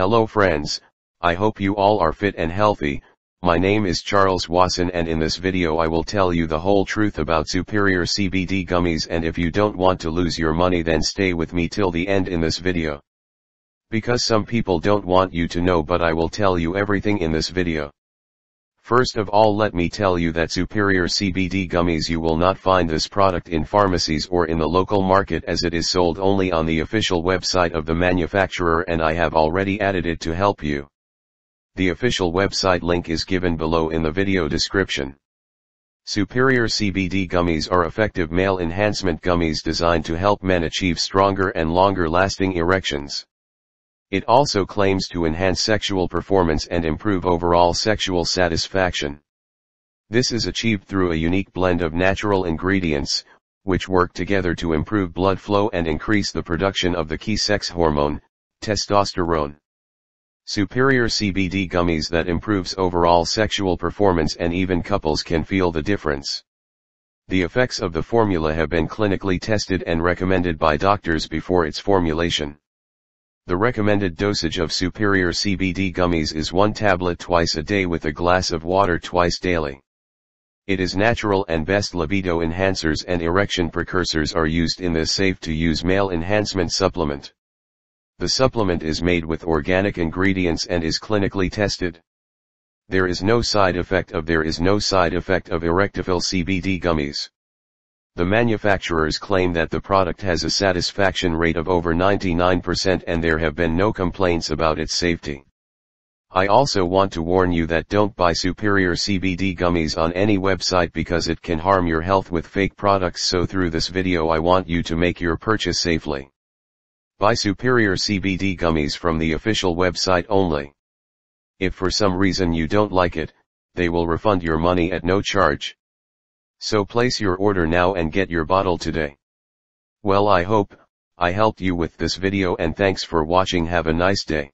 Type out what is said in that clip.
Hello friends, I hope you all are fit and healthy. My name is Charles Watson, and in this video I will tell you the whole truth about Superior CBD gummies, and if you don't want to lose your money then stay with me till the end in this video. Because some people don't want you to know, but I will tell you everything in this video. First of all, let me tell you that Superior CBD gummies, you will not find this product in pharmacies or in the local market, as it is sold only on the official website of the manufacturer, and I have already added it to help you. The official website link is given below in the video description. Superior CBD gummies are effective male enhancement gummies designed to help men achieve stronger and longer lasting erections. It also claims to enhance sexual performance and improve overall sexual satisfaction. This is achieved through a unique blend of natural ingredients, which work together to improve blood flow and increase the production of the key sex hormone, testosterone. Superior CBD gummies that improves overall sexual performance, and even couples can feel the difference. The effects of the formula have been clinically tested and recommended by doctors before its formulation. The recommended dosage of Superior CBD gummies is 1 tablet twice a day with a glass of water twice daily. It is natural, and best libido enhancers and erection precursors are used in this safe-to-use male enhancement supplement. The supplement is made with organic ingredients and is clinically tested. There is no side effect of Erectophil CBD gummies. The manufacturers claim that the product has a satisfaction rate of over 99%, and there have been no complaints about its safety. I also want to warn you that don't buy Superior CBD gummies on any website, because it can harm your health with fake products, so through this video I want you to make your purchase safely. Buy Superior CBD gummies from the official website only. If for some reason you don't like it, they will refund your money at no charge. So place your order now and get your bottle today. Well, I hope I helped you with this video, and thanks for watching. Have a nice day.